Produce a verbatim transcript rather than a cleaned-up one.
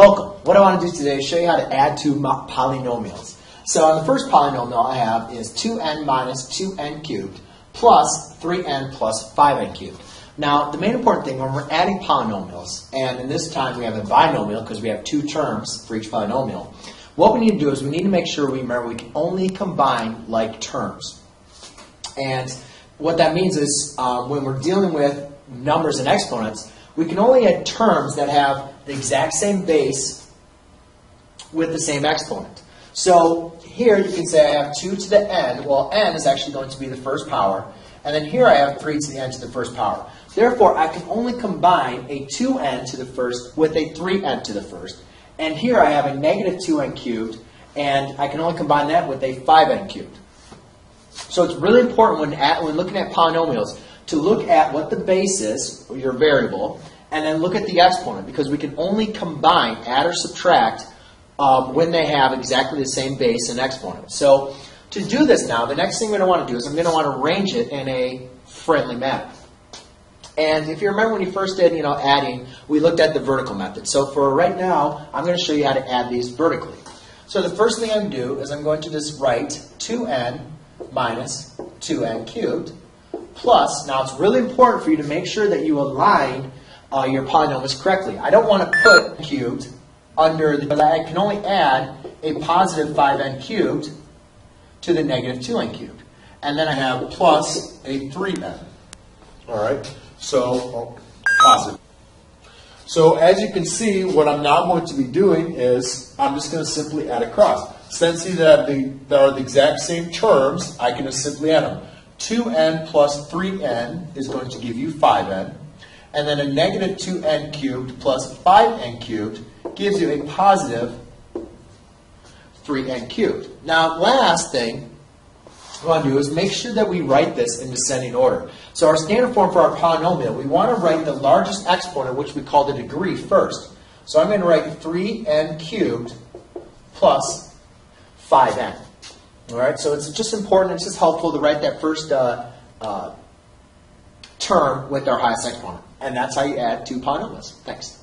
Welcome. What I want to do today is show you how to add two polynomials. So on the first polynomial I have is two n minus two n cubed plus three n plus five n cubed. Now the main important thing when we're adding polynomials, and in this time we have a binomial because we have two terms for each polynomial, what we need to do is we need to make sure we remember we can only combine like terms. And what that means is um, when we're dealing with numbers and exponents, we can only add terms that have the exact same base with the same exponent. So here you can say I have two to the n. Well, n is actually going to be the first power. And then here I have three to the n to the first power. Therefore, I can only combine a two n to the first with a three n to the first. And here I have a negative two n cubed, and I can only combine that with a five n cubed. So it's really important when, at, when looking at polynomials to look at what the base is, or your variable, and then look at the exponent, because we can only combine, add or subtract, um, when they have exactly the same base and exponent. So to do this now, the next thing I'm going to want to do is I'm going to want to arrange it in a friendly manner. And if you remember when you first did, you know, adding, we looked at the vertical method. So for right now, I'm going to show you how to add these vertically. So the first thing I'm going to do is I'm going to just write two n minus two n cubed plus, now it's really important for you to make sure that you align uh, your polynomials correctly. I don't want to put cubed under, the, but I can only add a positive five n cubed to the negative two n cubed. And then I have plus a three n. All right, so oh, positive. So as you can see, what I'm now going to be doing is I'm just going to simply add a cross. Since these are the, are the exact same terms, I can just simply add them. two n plus three n is going to give you five n. And then a negative two n cubed plus five n cubed gives you a positive three n cubed. Now, last thing we want to do is make sure that we write this in descending order. So our standard form for our polynomial, we want to write the largest exponent, which we call the degree, first. So I'm going to write three n cubed plus five n. All right, so it's just important, it's just helpful to write that first uh, uh, term with our highest exponent. And that's how you add two polynomials. Thanks.